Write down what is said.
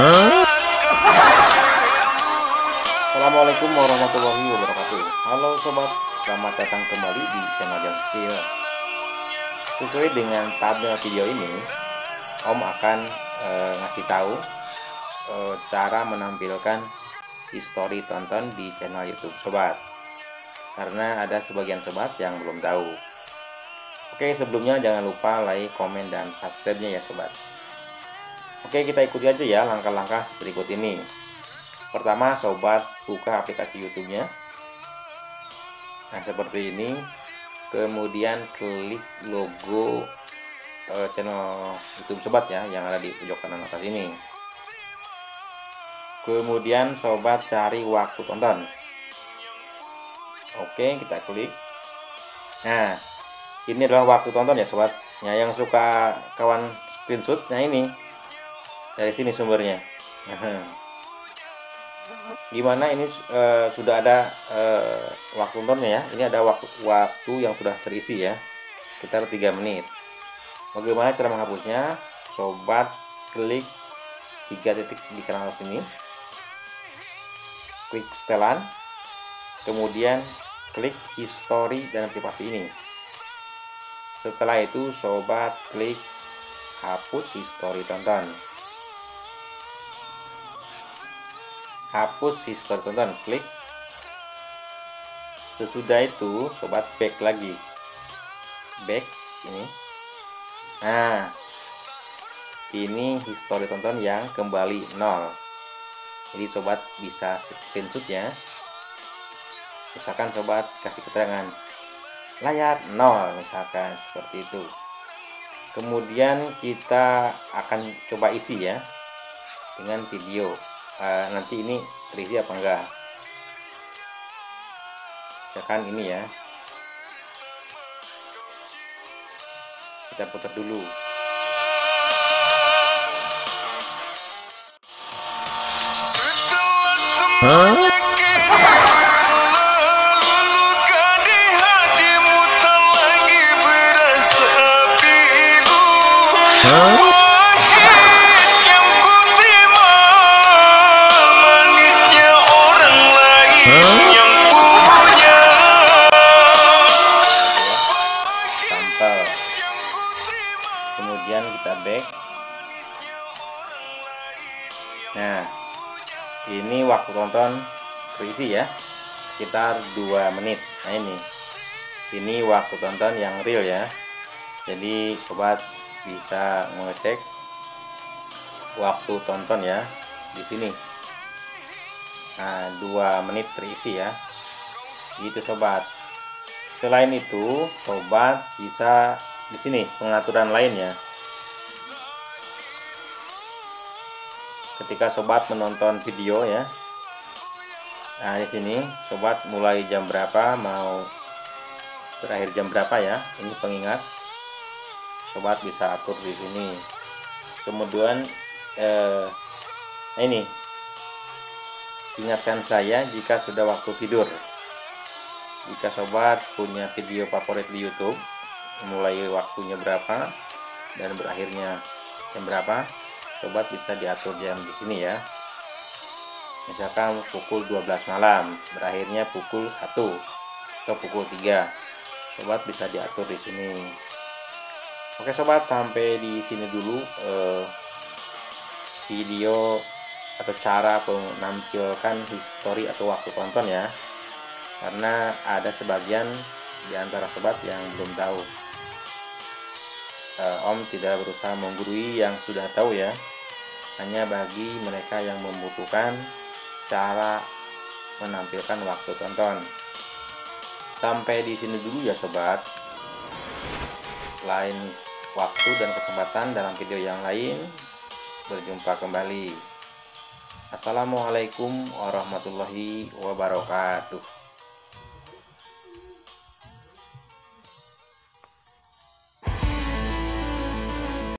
Assalamualaikum warahmatullahi wabarakatuh. Halo sobat, selamat datang kembali di channel Zonskill. Sesuai dengan tabel video ini, Om akan ngasih tahu cara menampilkan histori tonton di channel YouTube sobat, karena ada sebagian sobat yang belum tahu. Oke, sebelumnya jangan lupa like, komen, dan subscribe-nya ya sobat. Oke, kita ikuti aja ya langkah-langkah berikut ini. Pertama, sobat buka aplikasi YouTube-nya. Nah, seperti ini. Kemudian klik logo channel YouTube sobat ya, yang ada di pojok kanan atas ini. Kemudian sobat cari waktu tonton. Oke, kita klik. Nah, ini adalah waktu tonton ya sobat. Nah, yang suka kawan screenshotnya ini dari sini sumbernya. Gimana ini sudah ada waktu tontonnya ya. Ini ada waktu yang sudah terisi ya, sekitar 3 menit. Bagaimana cara menghapusnya? Sobat klik 3 titik di kanan atas ini, klik setelan, kemudian klik history dan privasi ini. Setelah itu sobat klik hapus history tonton. Hapus history tonton, klik. Sesudah itu sobat back lagi, back ini. Nah, ini history tonton yang kembali 0. Jadi sobat bisa screenshot ya, misalkan sobat kasih keterangan layar 0 misalkan, seperti itu. Kemudian kita akan coba isi ya dengan video. Nanti ini terisi apa enggak, misalkan ini ya, kita putar dulu. Kemudian kita back. Nah, ini waktu tonton terisi ya, sekitar 2 menit. Nah, ini waktu tonton yang real ya. Jadi sobat bisa mengecek waktu tonton ya di sini. Nah, 2 menit terisi ya. Gitu sobat. Selain itu sobat bisa di sini pengaturan lainnya. Ketika sobat menonton video ya, nah di sini sobat mulai jam berapa, mau berakhir jam berapa ya, ini pengingat sobat bisa atur di sini. Kemudian ini ingatkan saya jika sudah waktu tidur. Jika sobat punya video favorit di YouTube, mulai waktunya berapa dan berakhirnya jam berapa, sobat bisa diatur jam di sini ya. Misalkan pukul 12 malam berakhirnya pukul 1 atau pukul 3, sobat bisa diatur di sini. Oke sobat, sampai di sini dulu video atau cara menampilkan histori atau waktu tonton ya, karena ada sebagian di antara sobat yang belum tahu. Om tidak berusaha menggurui yang sudah tahu ya, hanya bagi mereka yang membutuhkan cara menampilkan waktu tonton. Sampai di sini dulu ya sobat. Lain waktu dan kesempatan dalam video yang lain, berjumpa kembali. Assalamualaikum warahmatullahi wabarakatuh.